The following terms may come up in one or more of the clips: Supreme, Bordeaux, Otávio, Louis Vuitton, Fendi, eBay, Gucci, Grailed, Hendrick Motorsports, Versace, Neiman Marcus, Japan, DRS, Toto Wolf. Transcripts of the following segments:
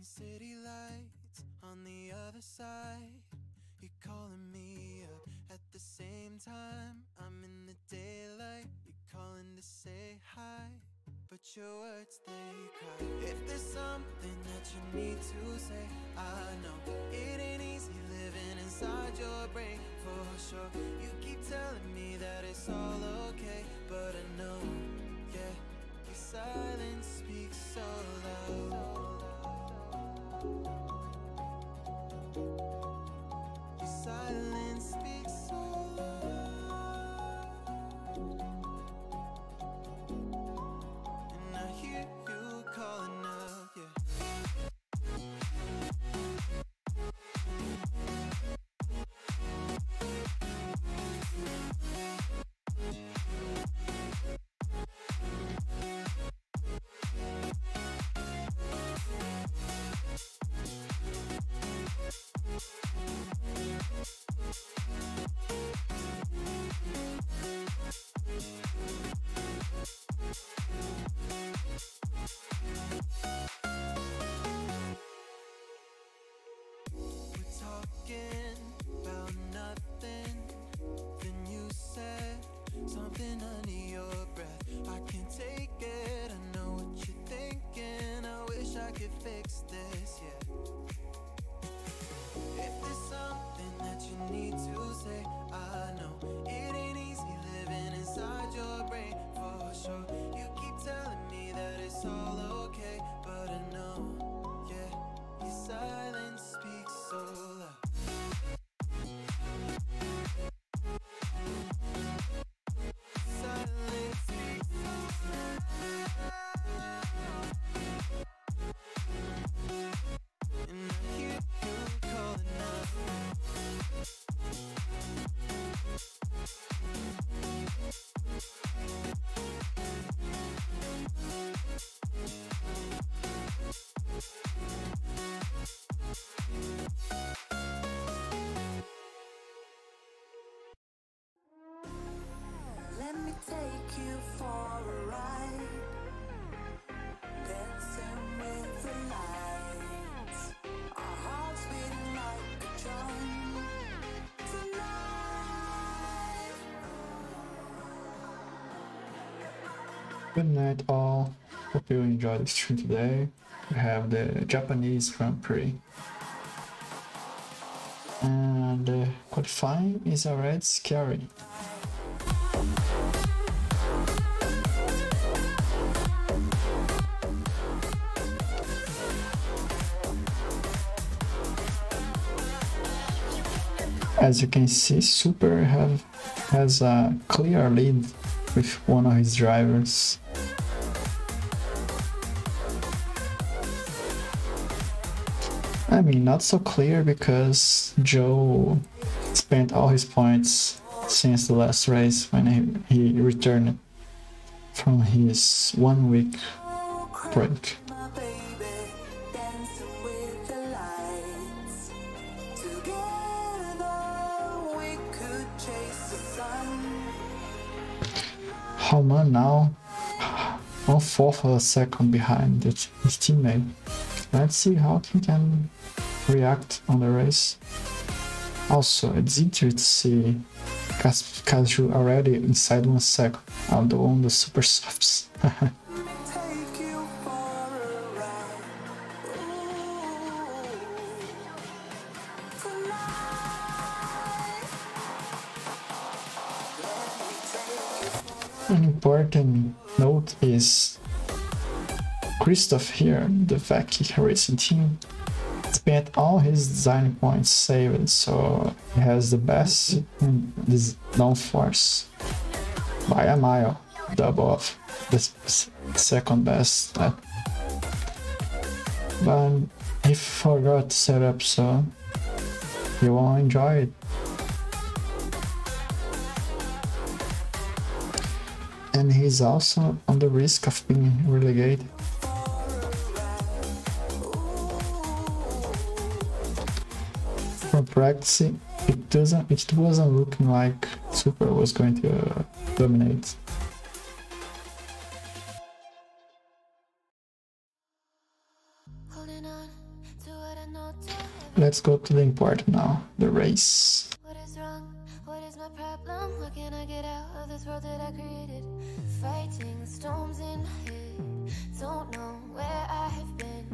and city lights on the other side. You're calling me up at the same time. I'm in the daylight, you're calling to say hi, but your words, they cry. If there's something that you need to say, I know it ain't easy living inside your brain, for sure. You keep telling me that it's all okay, but I know, yeah, your silence speaks so loud. Silence speaks so loud, and I hear you calling out, yeah. Good night all, hope you enjoyed the stream today. We have the Japanese Grand Prix. And qualifying is already scary. As you can see, Super has a clear lead with one of his drivers. I mean, not so clear because Joe spent all his points since the last race when he returned from his 1 week break. Roman now 1/4 of a second behind his teammate. Let's see how he can react on the race. Also, it's interesting to see Kazu already inside 1 second, although on the super softs. An important note is Christoph here, the Vecchi racing team, spent all his design points saved, so he has the best in this downforce by a mile, double of the second best. But he forgot to set up, so you won't enjoy it. And he's also on the risk of being relegated. From practice, it wasn't looking like Super was going to dominate. Holding on. Let's go to the important now, the race. What is wrong? What is my problem? How can I get out of this world that I created? Fighting storms in here. Don't know where I have been.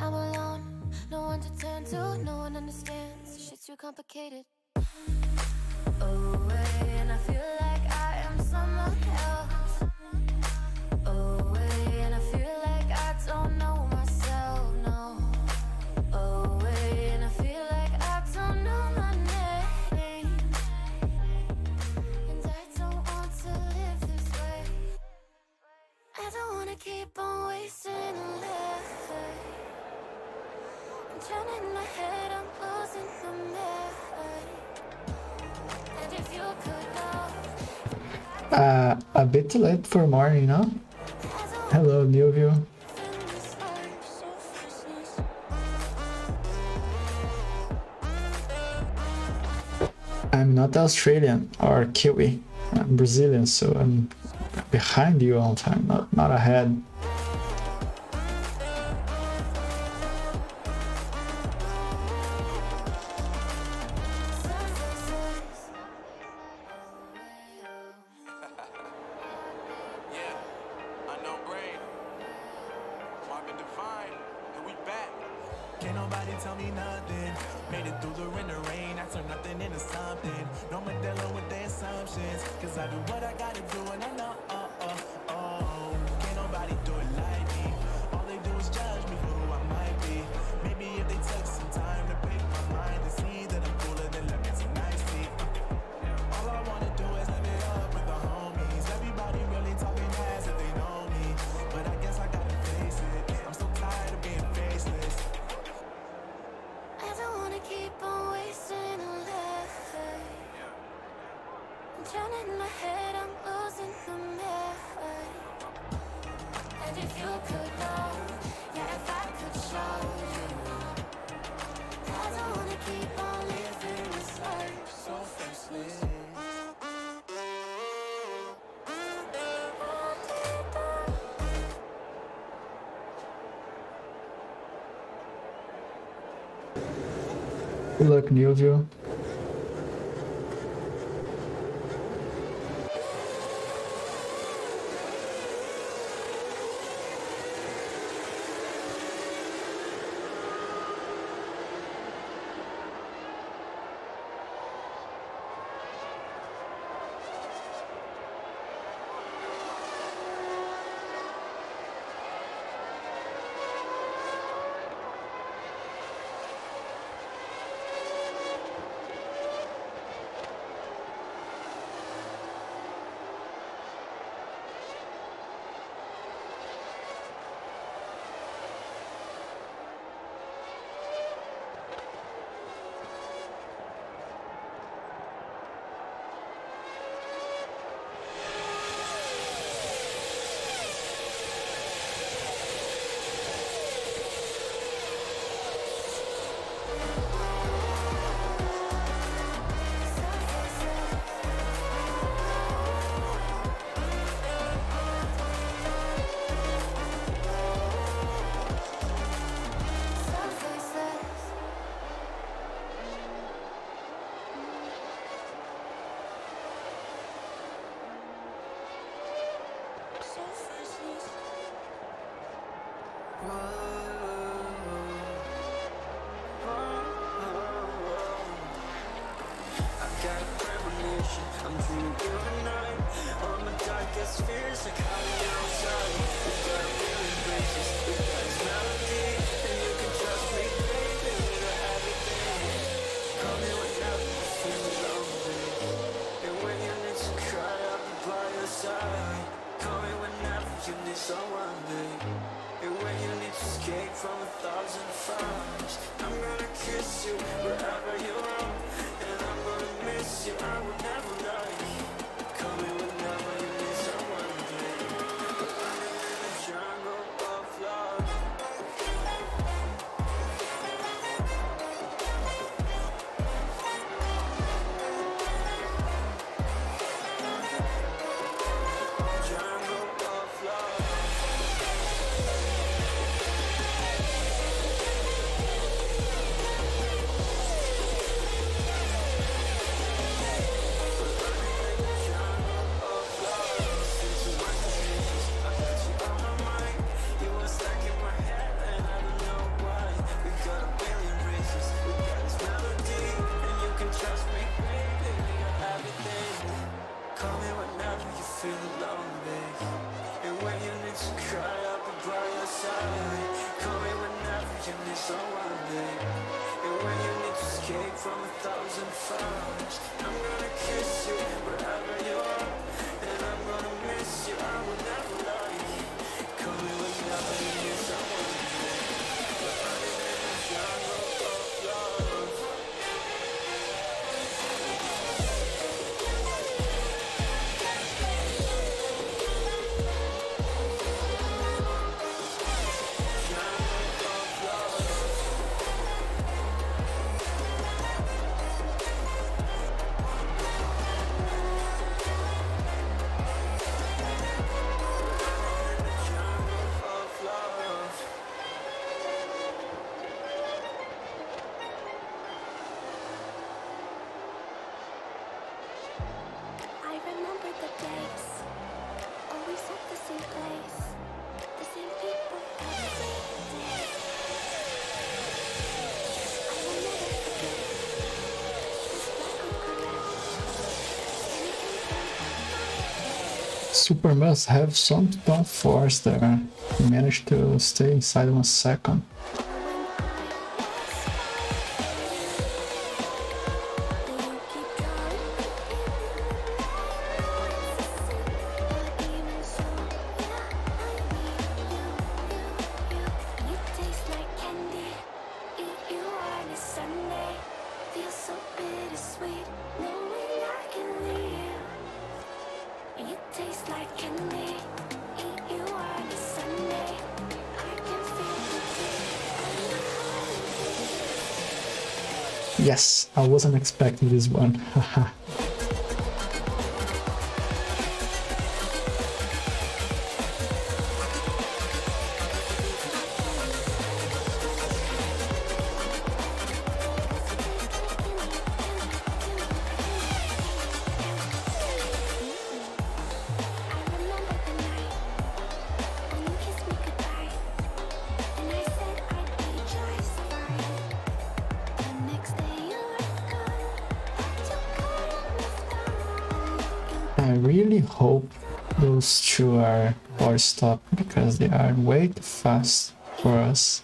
I'm alone, no one to turn to, no one understands. Shit's too complicated. Oh, and I feel like I am someone else. Oh, and I feel like I don't know myself, no. Oh, and I feel like I don't know my name. And I don't want to live this way. I don't want to keep on wasting laughter. I'm turning my head, I'm closing from there. A bit late for more, you know? Hello, new view. I'm not Australian or Kiwi. I'm Brazilian, so I'm behind you all the time, not ahead. Look, new view. Super must have some top force there. He managed to stay inside 1 second. Yes, I wasn't expecting this one, haha. I really hope those two are hard stop because they are way too fast for us.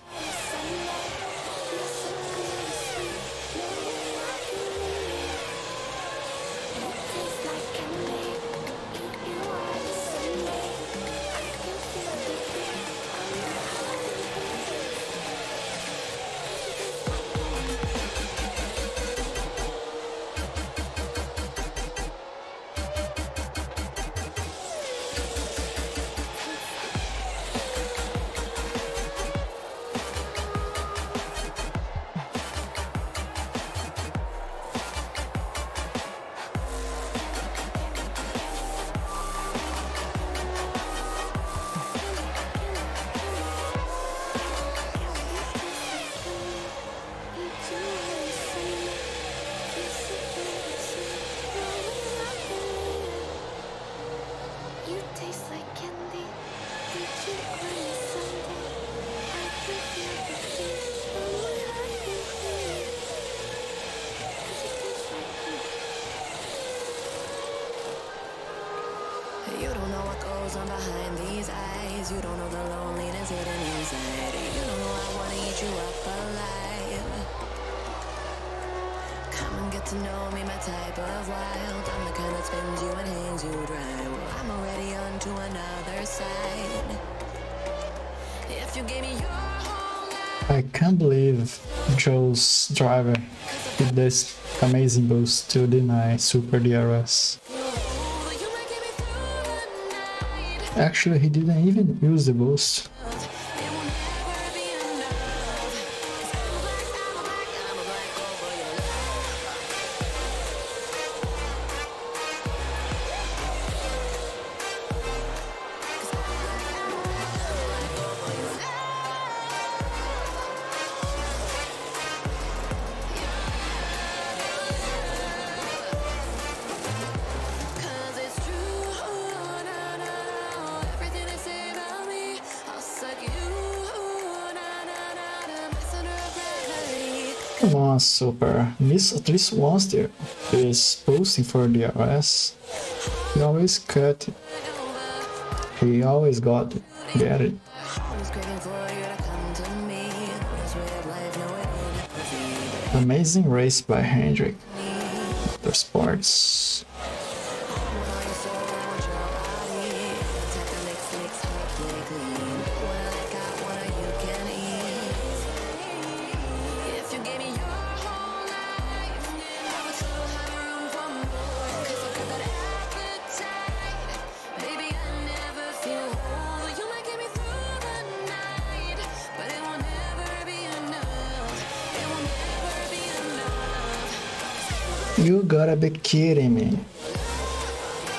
You don't know what goes on behind these eyes. You don't know the loneliness hidden inside. You don't know I wanna eat you up alive. Come and get to know me, my type of wild. I'm the kind that spins you and hangs you dry. Well, I'm already on to another side. If you gave me your whole life. I can't believe Joe's driver did this amazing boost to deny Super DRS. Actually, he didn't even use the boost. Come on, Super. Miss at least once there is posting for DRS. He always cut it. He always got it. Get it. Amazing race by Hendrick. Motorsports. You gotta be kidding me.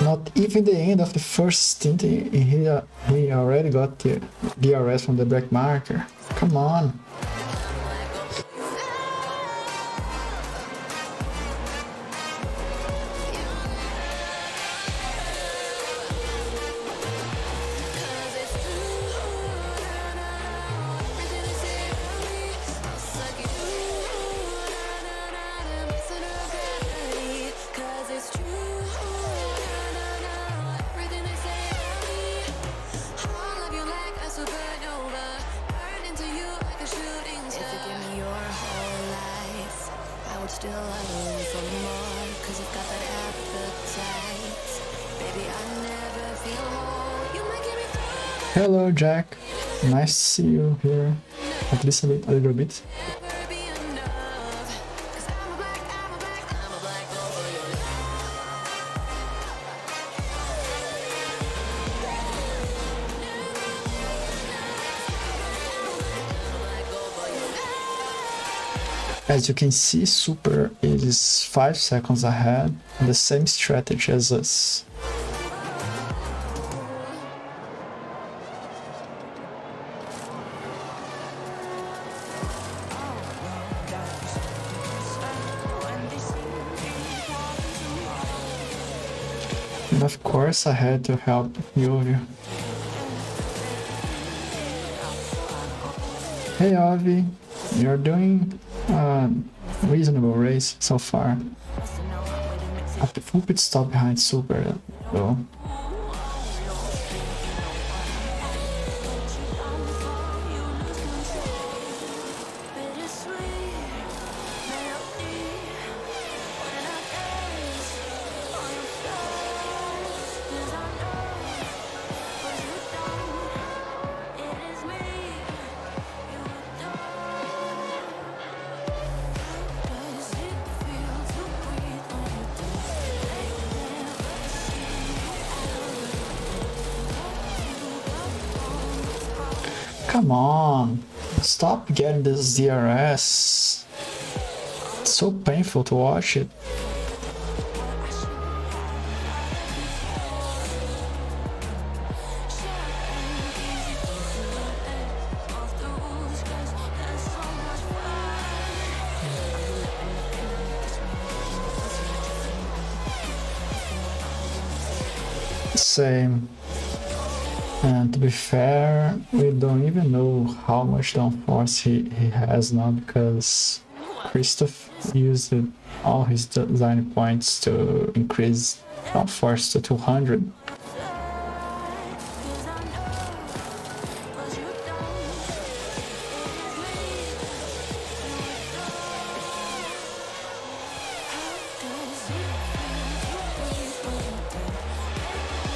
Not even the end of the first stint, he already got the DRS from the black marker. Come on. Everything I say Hello, Jack. Nice to see you here. At least a little bit. As you can see, Super is 5 seconds ahead on the same strategy as us. And of course I had to help Yuri. Hey Avi, you're doing reasonable race so far. After full pit stop behind Super though. Come on, stop getting this DRS, it's so painful to watch it. Same. And to be fair, we don't even know how much downforce he has now, because Christoph used all his design points to increase downforce to 200.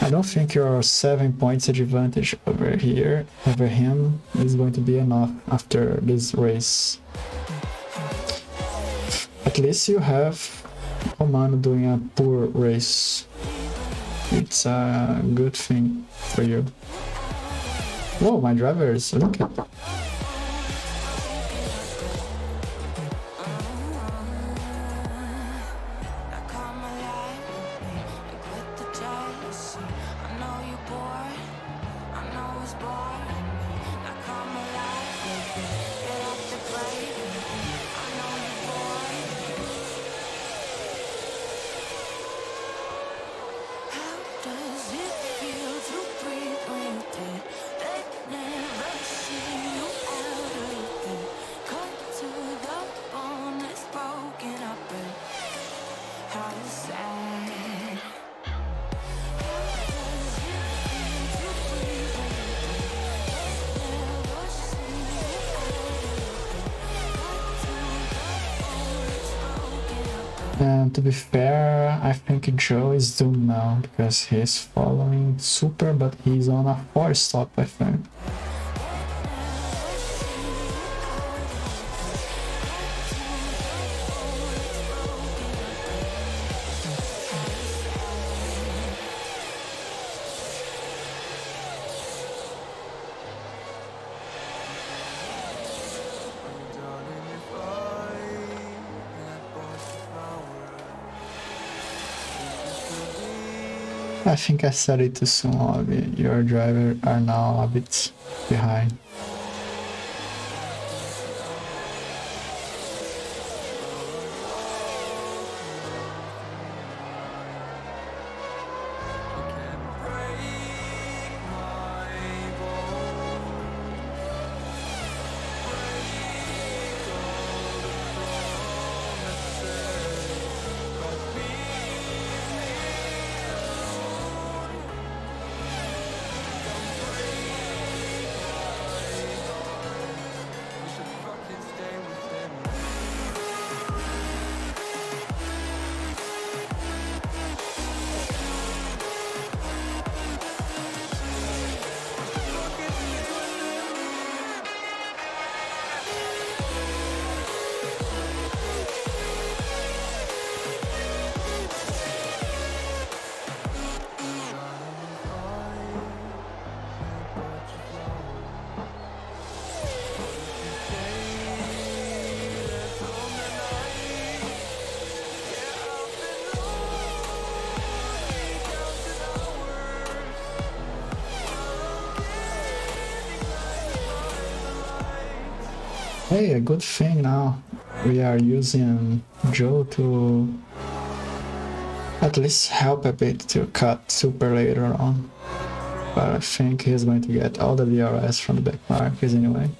I don't think your 7 points advantage over him is going to be enough after this race. At least you have Romano doing a poor race. It's a good thing for you. Whoa, my drivers, look at that. And to be fair, I think Joe is doomed now, because he's following Super, but he's on a 4 stop, I think. I think I said it too soon, Avi. Your drivers are now a bit behind. Hey, a good thing now we are using Joe to at least help a bit to cut Super later on. But I think he's going to get all the DRS from the back markers anyway.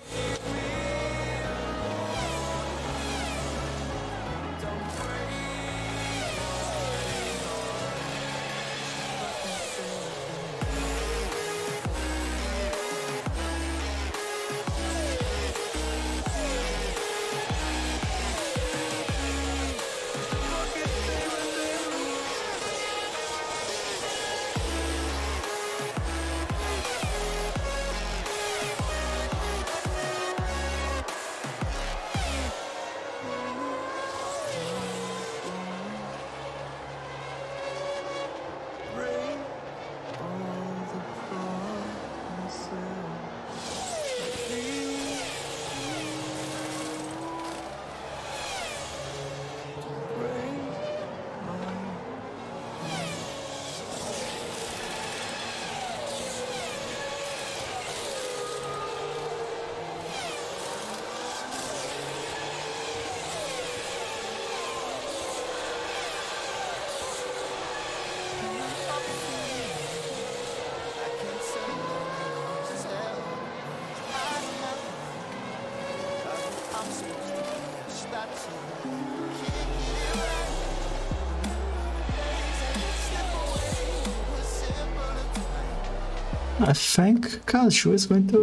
I think Kazu is going to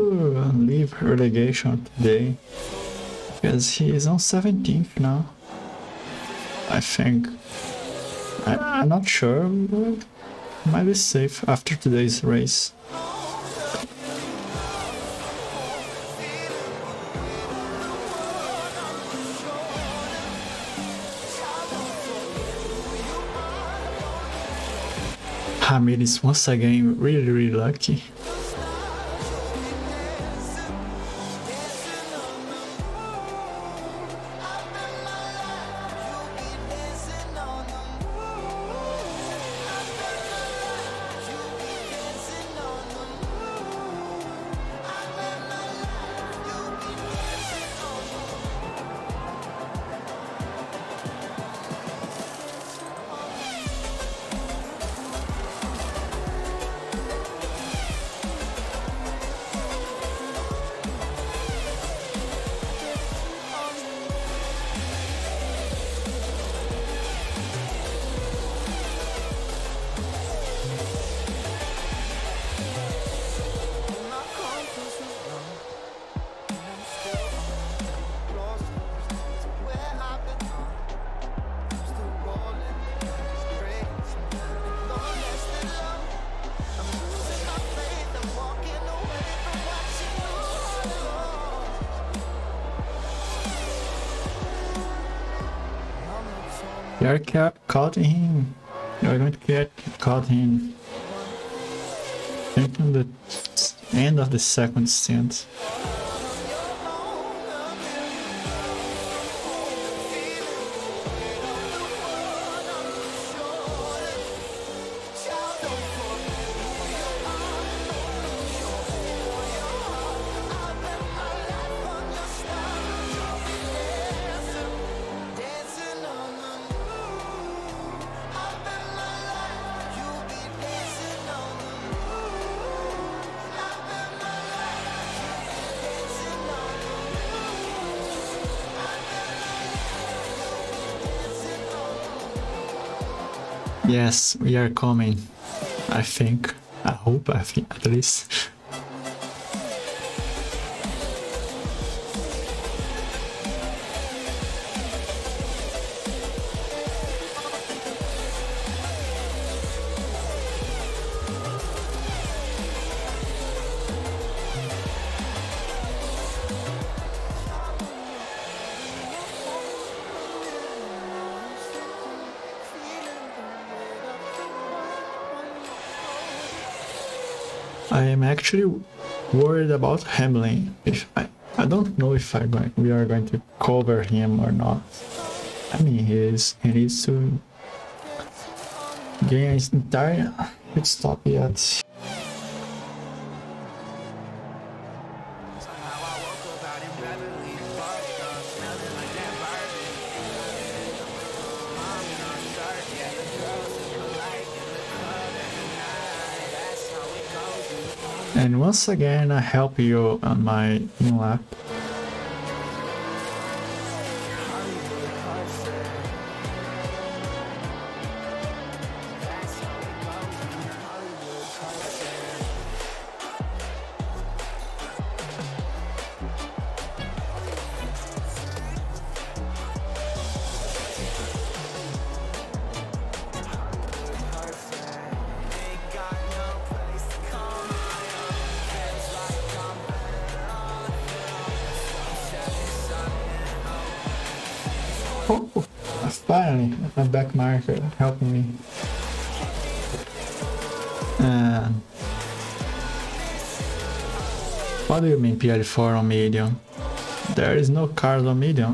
leave relegation today, because he is on 17th now. I think. I'm not sure, but might be safe after today's race. Hamid is once again really lucky. You're caught in him. You're going to get caught in. I think on the end of the second stint. Yes, we are coming. I think. I hope, I think, at least. I am actually worried about Hamlin. If I don't know if we are going to cover him or not. I mean, he needs to gain his entire pit stop yet. And once again, I help you on my in-lap. Oh, finally, my back marker helping me. What do you mean PL4 on medium? There is no card on medium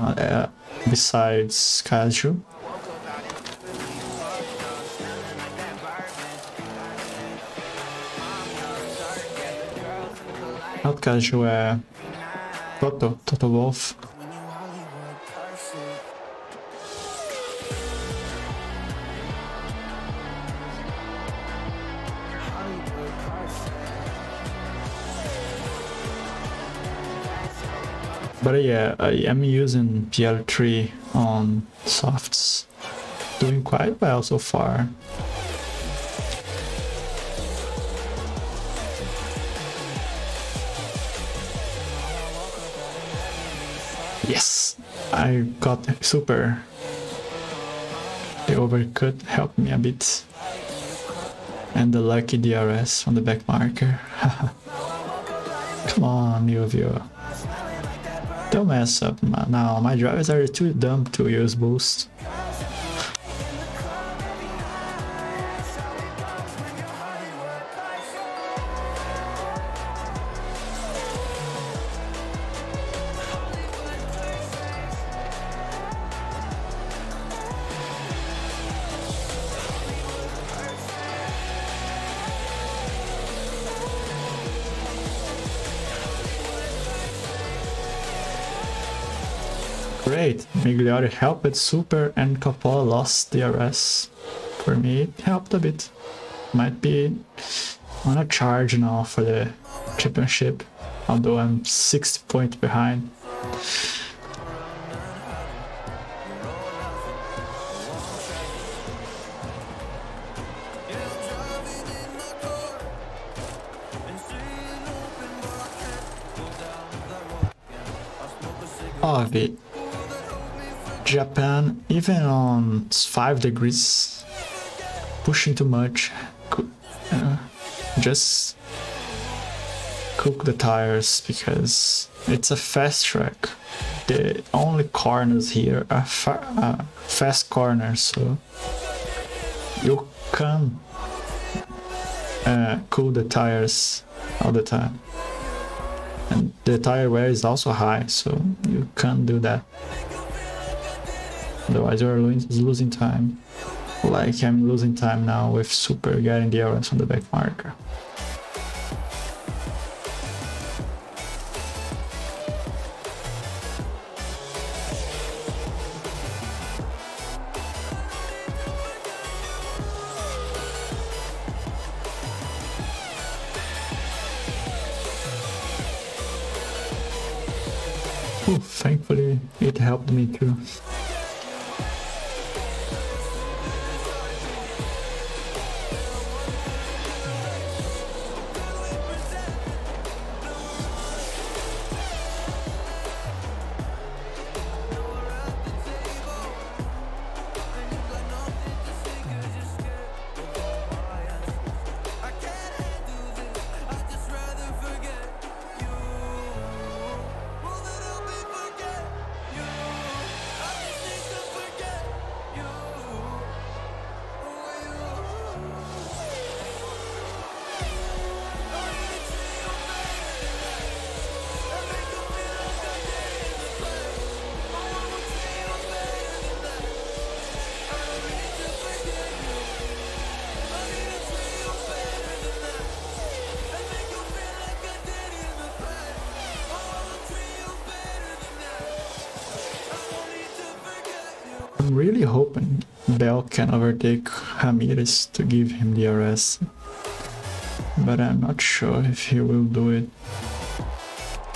besides casual. Not casual, Toto Wolf. But yeah, I am using PL3 on softs, doing quite well so far. Yes, I got super. The overcut helped me a bit. And the lucky DRS on the back marker. Come on, new viewer. Don't mess up now, my drivers are too dumb to use boost. Great, Migliori helped Super and Coppola lost DRS. For me, it helped a bit. Might be on a charge now for the championship, although I'm 60 points behind. Oh, the Japan, even on 5 degrees, pushing too much, just cook the tires because it's a fast track. The only corners here are fast corners, so you can cool the tires all the time. And the tire wear is also high, so you can't do that. Otherwise, you're losing time, like I'm losing time now with Super getting the DRS on the back marker. Ooh, thankfully, it helped me too. I'm really hoping Bell can overtake Ramirez to give him the DRS. but I'm not sure if he will do it,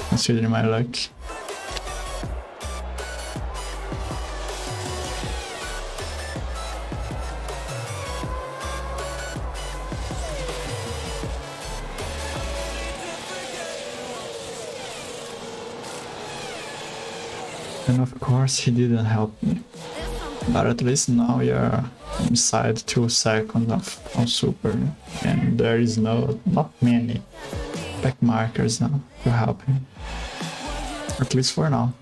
considering my luck. And of course he didn't help me, but at least now you're inside 2 seconds of super, and there is not many back markers now to help him, at least for now.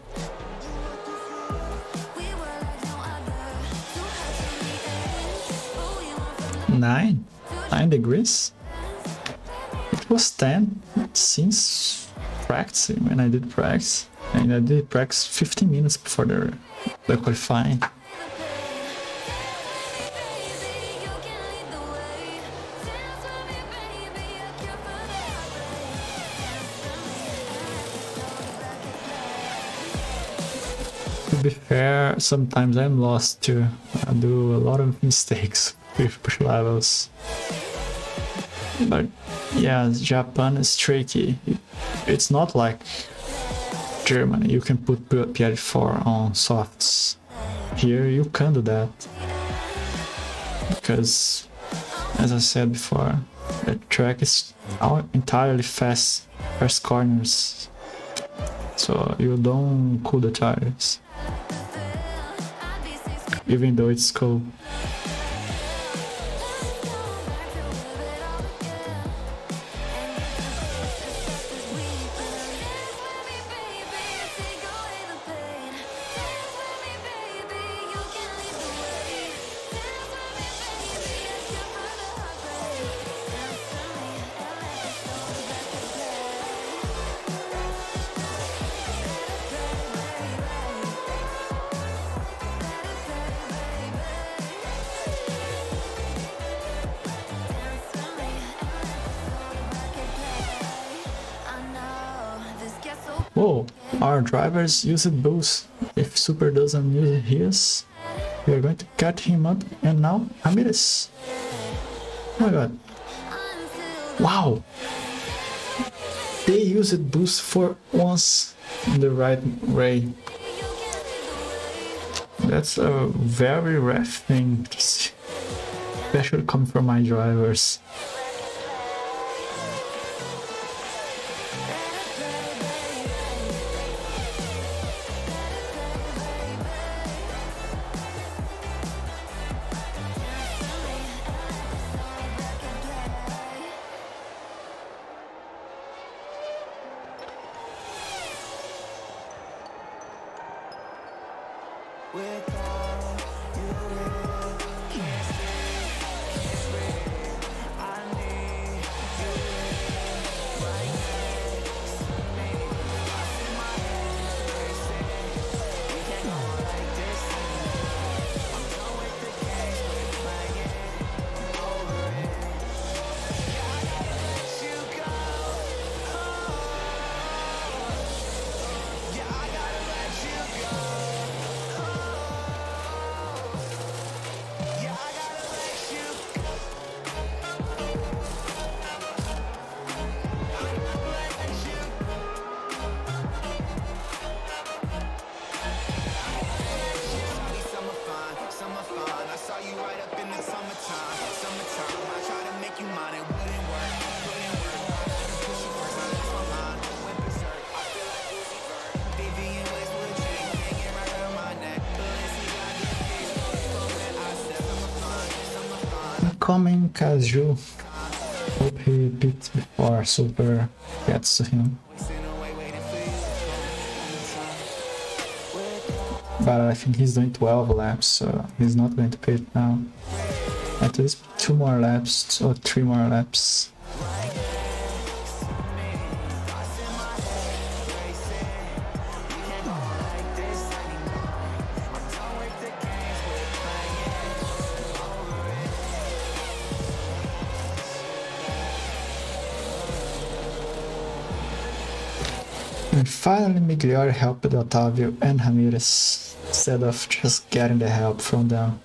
Nine degrees? It was 10 since practice, when I did practice. And I did practice 15 minutes before the qualifying. To be fair, sometimes I'm lost too. I do a lot of mistakes with push levels. But yeah, Japan is tricky. It's not like Germany, you can put PL4 on softs. Here you can do that, because, as I said before, the track is entirely fast corners, so you don't cool the tires, even though it's cold. Whoa, our drivers use boost. If Super doesn't use his, we are going to cut him up. And now Ramirez. Oh my god. Wow. They used boost for once in the right way. That's a very rare thing, especially coming from my drivers. Coming Kazu. Hope he beats before Super gets to him. But I think he's doing 12 laps, so he's not going to pit now. At least 2 more laps or 3 more laps. And finally Migliori helped Otavio and Ramirez, instead of just getting the help from them.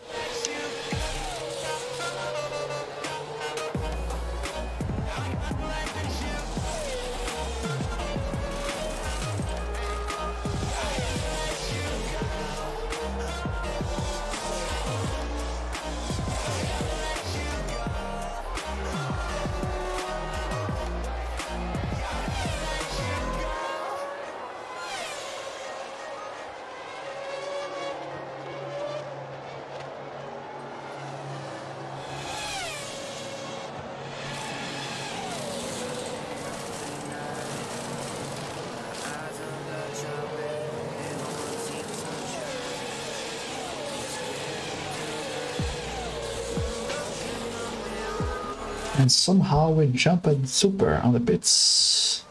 and somehow we jump at Super on the pits.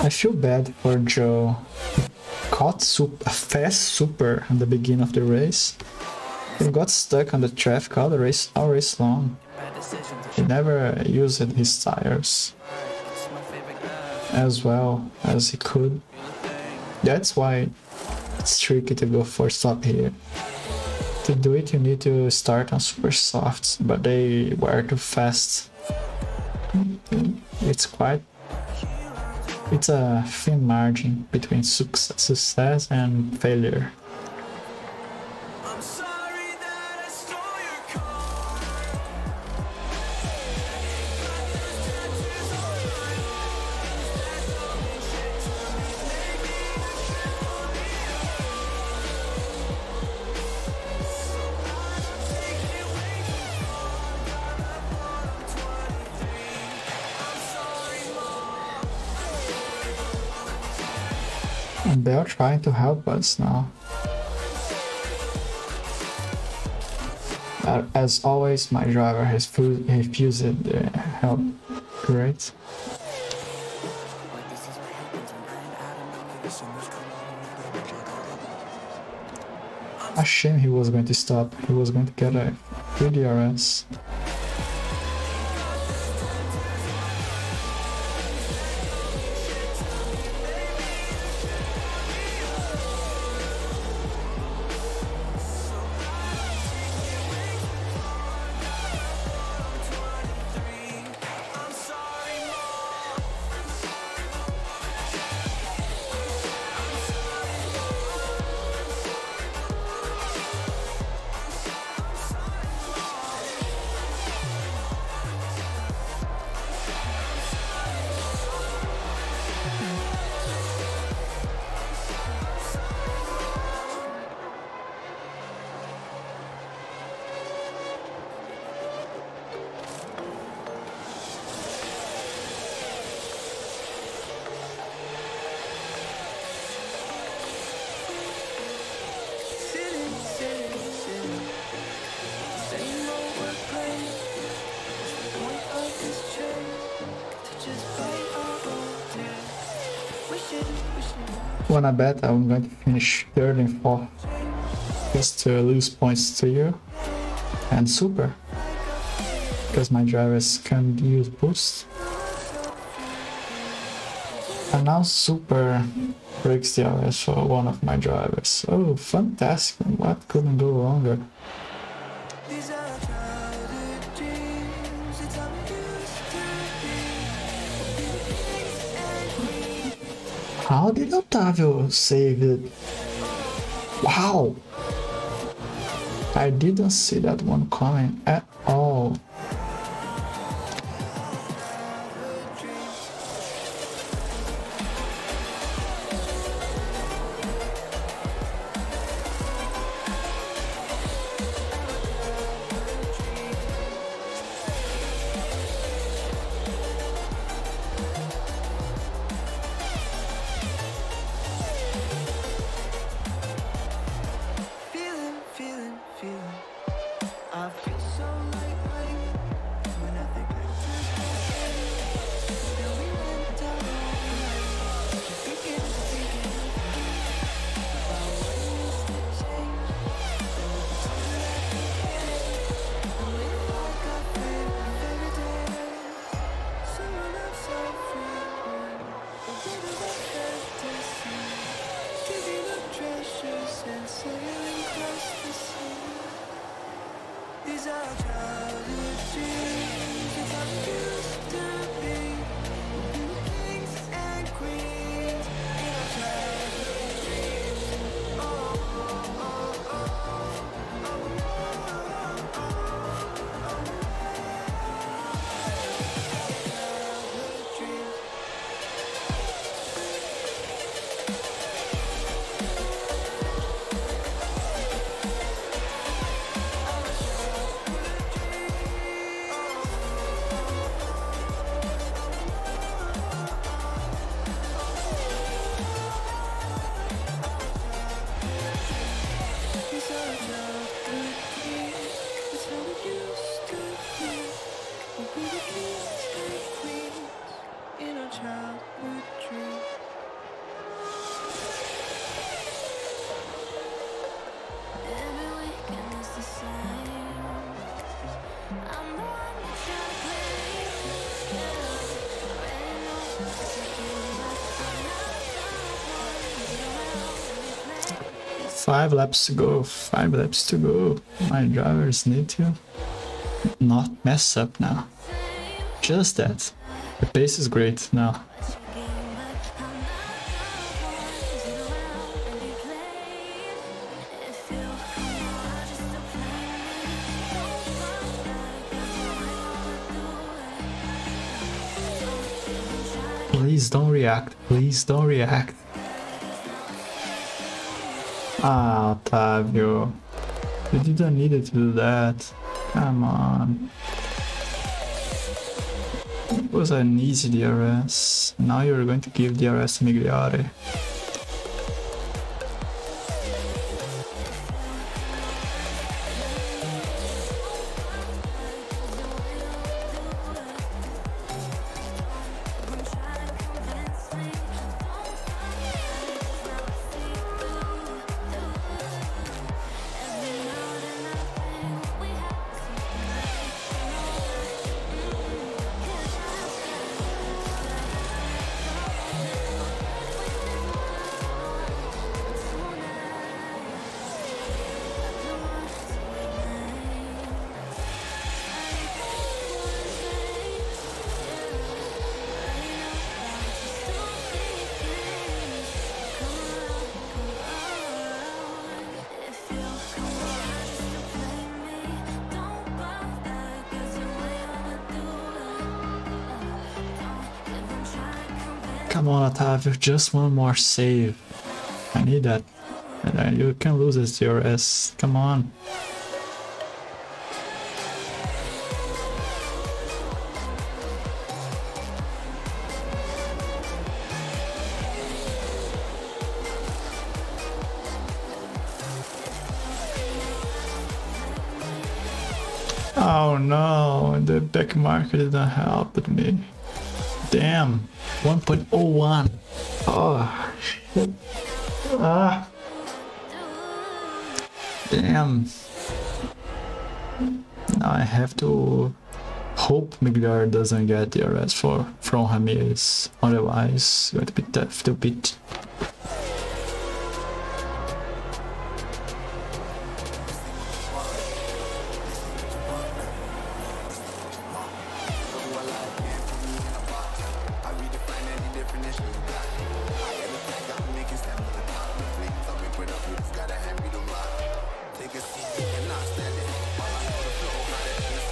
I feel bad for Joe. He caught a fast Super at the beginning of the race. He got stuck on the traffic all race long. He never used his tires as well as he could. That's why it's tricky to go for stop here. To do it, you need to start on super softs, but they were too fast. It's a thin margin between success and failure. And they are trying to help us now. As always, my driver has refused the help. Great. A shame he was going to stop. He was going to get a free DRS. Wanna bet I'm going to finish 3rd and 4th just to lose points to you and Super, because my drivers can't use boost. And now Super breaks the DRS for one of my drivers. Oh, fantastic! What couldn't go longer? How did Otávio save it? Wow! I didn't see that one coming at all. 5 laps to go. My drivers need to not mess up now. Just that. The pace is great now. Please don't react. Please don't react. Ah, Otávio. You didn't need to do that. Come on. It was an easy DRS. Now you're going to give DRS to Migliotti. Come on, Otávio, just one more save. I need that. You can lose this DRS. Come on. Oh no, the back marker didn't help me. Damn. 1.01. Oh shit. Ah. Damn. Now I have to hope Migliar doesn't get the DRS from Ramirez. Otherwise it's going to be tough to beat.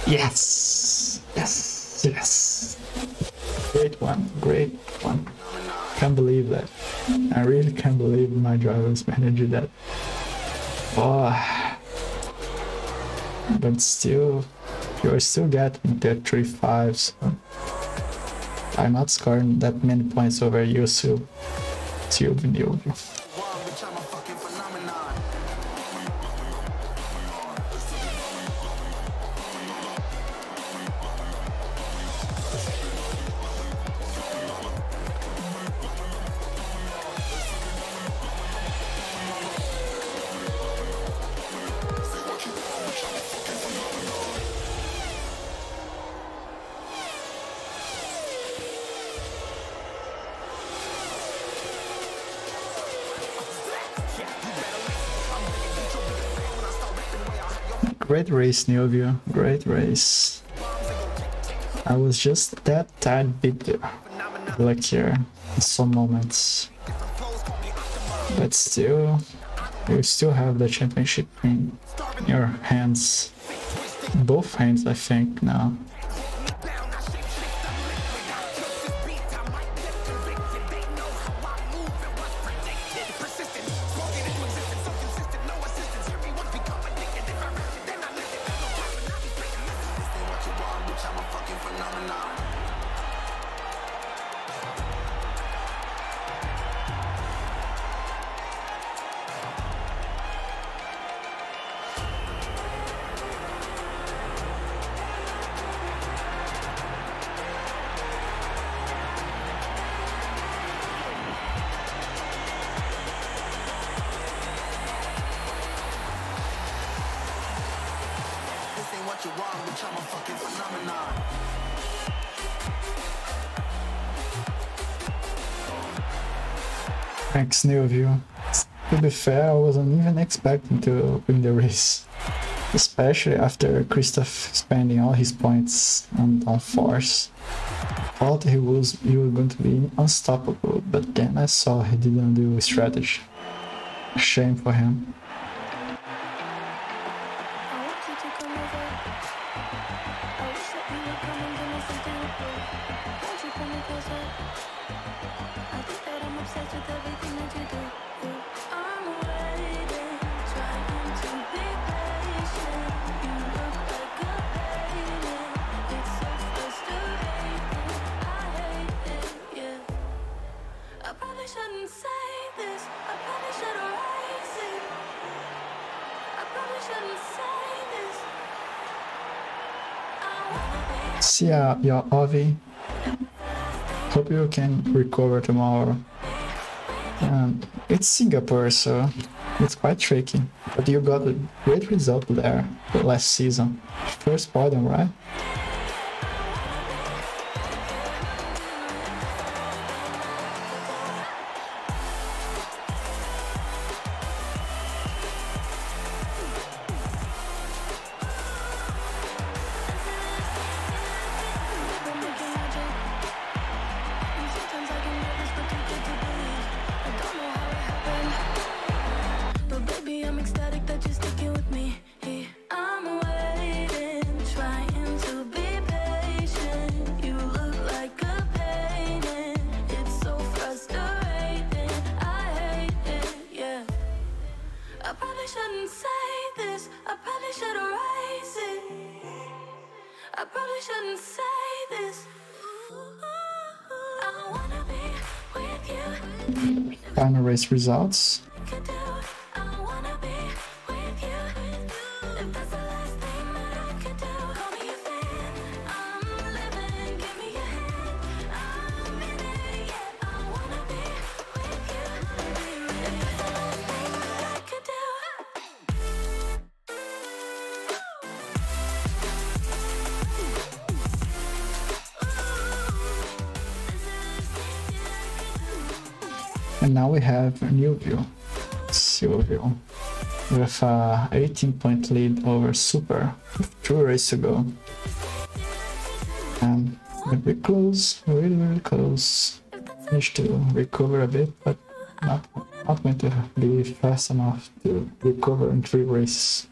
Yes! Yes! Yes! Great one! Great one! Can't believe that. I really can't believe my drivers managed that. Oh. But still, you're still getting the 3-5s. So I'm not scoring that many points over you, so you. Great race, Nilvio. Great race. I was just that tad bit luckier in some moments. But still, you still have the championship in your hands. Both hands, I think, now. Which I'm a fucking phenomenon. Thanks, Nilvio. To be fair, I wasn't even expecting to win the race, especially after Kristoff spending all his points on downforce. Thought he was going to be unstoppable, but then I saw he didn't do strategy. Shame for him. See ya, your Ovi. Hope you can recover tomorrow. It's Singapore, so it's quite tricky. But you got a great result there last season. First podium, right? Final race results. And now we have a new view, Silvio, with a 18-point lead over Super, with 2 races to go. And we'll be close, really, really close. Need to recover a bit, but not going to be fast enough to recover in 3 races.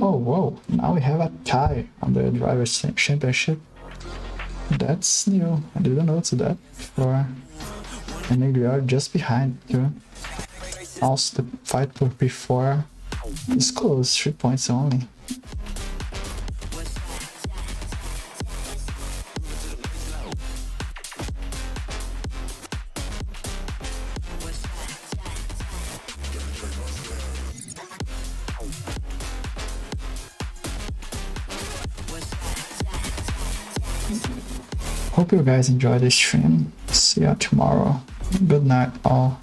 Oh, whoa, now we have a tie on the Drivers' Championship. That's new, I didn't notice that before. And we are just behind you. Also, the fight for P4 is close, 3 points only. Hope you guys enjoyed this stream. See ya tomorrow. Good night, all.